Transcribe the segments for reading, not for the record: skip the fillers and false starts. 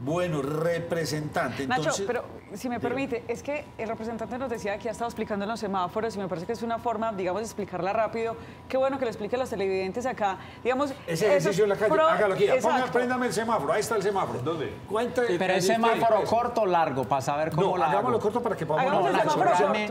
Bueno, representante. Nacho, entonces, pero si me permite, es que el representante nos decía que ha estado explicando en los semáforos y me parece que es una forma, digamos, de explicarla rápido. Qué bueno que lo expliquen los televidentes acá. Digamos, ese ejercicio en la calle, hágalo aquí. Préndame el semáforo, ahí está el semáforo. ¿Dónde? Cuéntame. Pero es semáforo corto o largo, para saber cómo la. Hagámoslo corto para que podamos. No, Nacho,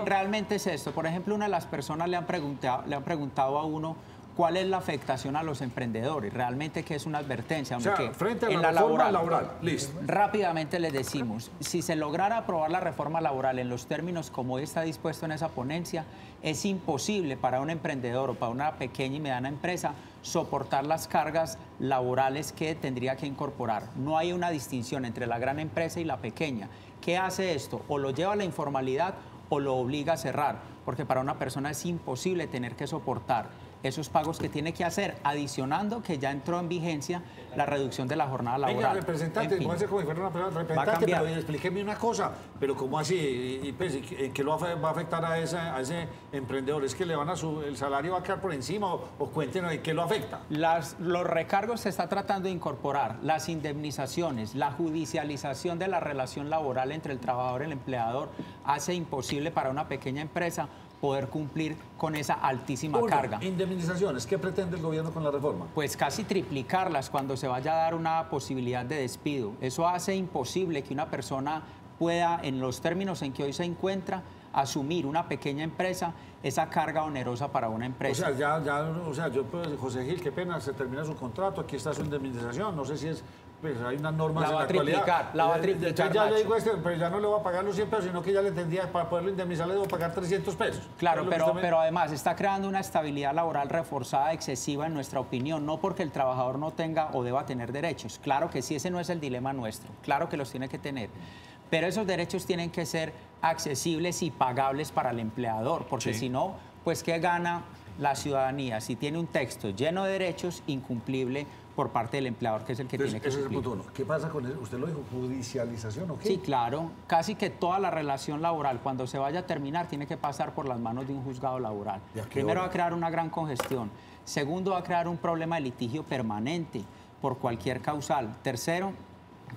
realmente es esto. Por ejemplo, una de las personas le han preguntado a uno. ¿Cuál es la afectación a los emprendedores? Realmente que es una advertencia. O sea, frente a la reforma laboral, listo. Rápidamente les decimos, si se lograra aprobar la reforma laboral en los términos como está dispuesto en esa ponencia, es imposible para un emprendedor o para una pequeña y mediana empresa soportar las cargas laborales que tendría que incorporar. No hay una distinción entre la gran empresa y la pequeña. ¿Qué hace esto? O lo lleva a la informalidad o lo obliga a cerrar, porque para una persona es imposible tener que soportar esos pagos que tiene que hacer, adicionando que ya entró en vigencia la reducción de la jornada laboral. Venga, representante, en fin, como si fuera una persona, representante, pero explíqueme una cosa, pero ¿cómo así? ¿Qué lo va a afectar a ese emprendedor? ¿Es que le van a el salario va a quedar por encima o cuéntenos qué lo afecta? Los recargos se está tratando de incorporar, las indemnizaciones, la judicialización de la relación laboral entre el trabajador y el empleador hace imposible para una pequeña empresa poder cumplir con esa altísima carga. Indemnizaciones, ¿qué pretende el gobierno con la reforma? Pues casi triplicarlas cuando se vaya a dar una posibilidad de despido. Eso hace imposible que una persona pueda, en los términos en que hoy se encuentra, asumir una pequeña empresa esa carga onerosa para una empresa. O sea, yo, pues, José Gil, qué pena, se termina su contrato, aquí está su indemnización, no sé si es... Pues hay unas normas en la actualidad. La va a triplicar, ya Nacho. Le digo pero ya no le voy a pagar los 100 pesos, sino que ya le tendría, para poderlo indemnizar, le debo pagar 300 pesos. Claro, pero además está creando una estabilidad laboral reforzada, excesiva, en nuestra opinión, no porque el trabajador no tenga o deba tener derechos. Claro que sí, ese no es el dilema nuestro, claro que los tiene que tener. Pero esos derechos tienen que ser accesibles y pagables para el empleador, porque si no, pues ¿qué gana la ciudadanía? Si tiene un texto lleno de derechos, incumplible por parte del empleador, que es el que tiene que cumplir. Ese es el punto uno. ¿Qué pasa con eso? ¿Usted lo dijo? ¿Judicialización o qué? Sí, claro. Casi que toda la relación laboral, cuando se vaya a terminar, tiene que pasar por las manos de un juzgado laboral. Primero va a crear una gran congestión. Segundo, va a crear un problema de litigio permanente por cualquier causal. Tercero,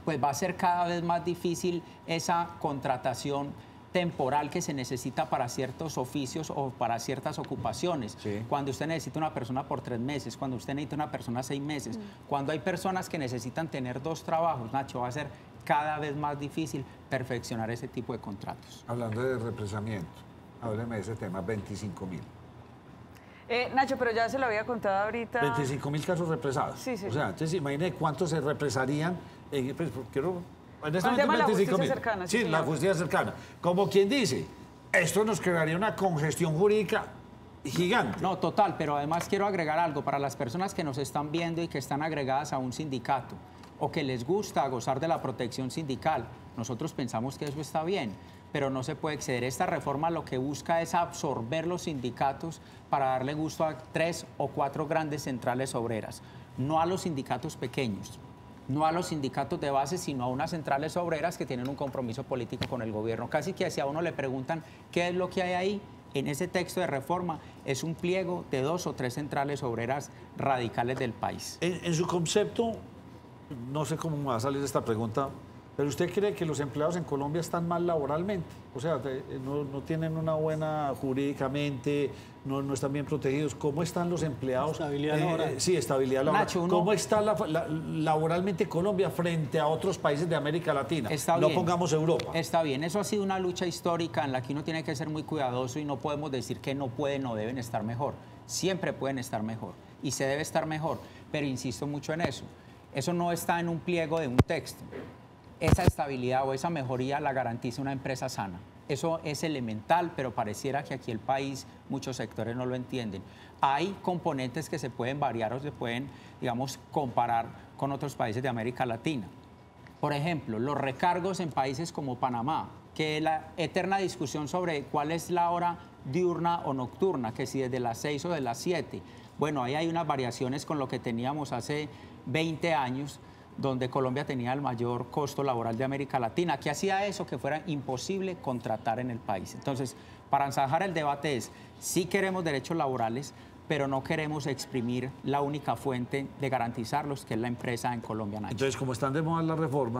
pues va a ser cada vez más difícil esa contratación temporal que se necesita para ciertos oficios o para ciertas ocupaciones. Sí. Cuando usted necesita una persona por 3 meses, cuando usted necesita una persona 6 meses, cuando hay personas que necesitan tener 2 trabajos, Nacho, va a ser cada vez más difícil perfeccionar ese tipo de contratos. Hablando de represamiento, hábleme de ese tema, 25.000. Nacho, pero ya se lo había contado ahorita. 25.000 casos represados. Sí, sí. O sea, entonces imagine cuántos se represarían. Pues, en este momento, la justicia cercana. Sí, la justicia cercana. Como quien dice, esto nos crearía una congestión jurídica gigante. No, total, pero además quiero agregar algo para las personas que nos están viendo y que están agregadas a un sindicato o que les gusta gozar de la protección sindical. Nosotros pensamos que eso está bien, pero no se puede exceder. Esta reforma lo que busca es absorber los sindicatos para darle gusto a 3 o 4 grandes centrales obreras, no a los sindicatos pequeños, no a los sindicatos de base, sino a unas centrales obreras que tienen un compromiso político con el gobierno. Casi que si a uno le preguntan qué es lo que hay ahí, en ese texto de reforma es un pliego de 2 o 3 centrales obreras radicales del país. En su concepto, no sé cómo me va a salir esta pregunta, pero ¿usted cree que los empleados en Colombia están mal laboralmente? O sea, no tienen una buena jurídicamente, no están bien protegidos. ¿Cómo están los empleados? Estabilidad laboral. Sí, estabilidad laboral. Nacho, ¿cómo está laboralmente Colombia frente a otros países de América Latina? No pongamos Europa. Está bien, eso ha sido una lucha histórica en la que uno tiene que ser muy cuidadoso y no podemos decir que no pueden o deben estar mejor. Siempre pueden estar mejor y se debe estar mejor, pero insisto mucho en eso. Eso no está en un pliego de un texto. Esa estabilidad o esa mejoría la garantiza una empresa sana. Eso es elemental, pero pareciera que aquí el país, muchos sectores no lo entienden. Hay componentes que se pueden variar o se pueden, digamos, comparar con otros países de América Latina. Por ejemplo, los recargos en países como Panamá, que la eterna discusión sobre cuál es la hora diurna o nocturna, que si desde las 6 o de las 7. Bueno, ahí hay unas variaciones con lo que teníamos hace 20 años, donde Colombia tenía el mayor costo laboral de América Latina, que hacía eso que fuera imposible contratar en el país. Entonces, para zanjar el debate es, sí queremos derechos laborales, pero no queremos exprimir la única fuente de garantizarlos, que es la empresa en Colombia, Nacho. Entonces, como están de moda las reformas,